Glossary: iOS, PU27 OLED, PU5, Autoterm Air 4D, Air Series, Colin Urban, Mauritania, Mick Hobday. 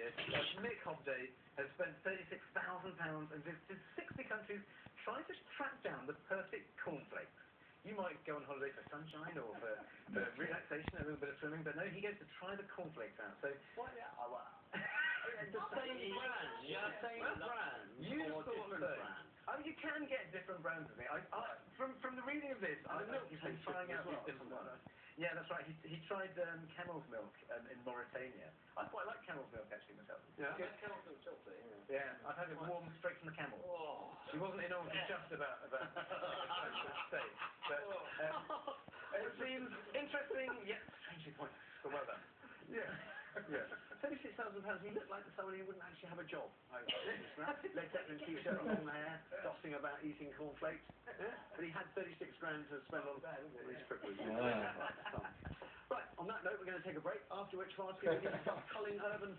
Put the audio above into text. this, Mick Hobday has spent £36,000 and visited 60 countries trying to track down the perfect cornflakes. You might go on holiday for sunshine or for relaxation, a little bit of swimming, but no, he goes to try the cornflakes out. So why the hour? You're saying brand. You thought brand. Oh, you can get different brands of it. From the reading of this, I know he's been trying out these different ones. Yeah, that's right. He tried camel's milk in Mauritania. I quite like camel's milk actually myself. Yeah, I like camel's milk chocolate. Yeah, I've had it warm straight from the camel. Oh. She wasn't in all just about state. But it seems interesting yet strangely pointless. So well done. Yeah. Yeah. £36,000. He looked like somebody who wouldn't actually have a job. Led Zeppelin t-shirt on long hair, dossing about eating cornflakes. Yeah. But he had £36,000 to spend on these prickles. Right. On that note, we're going to take a break. After which, we're going to get Colin Urban.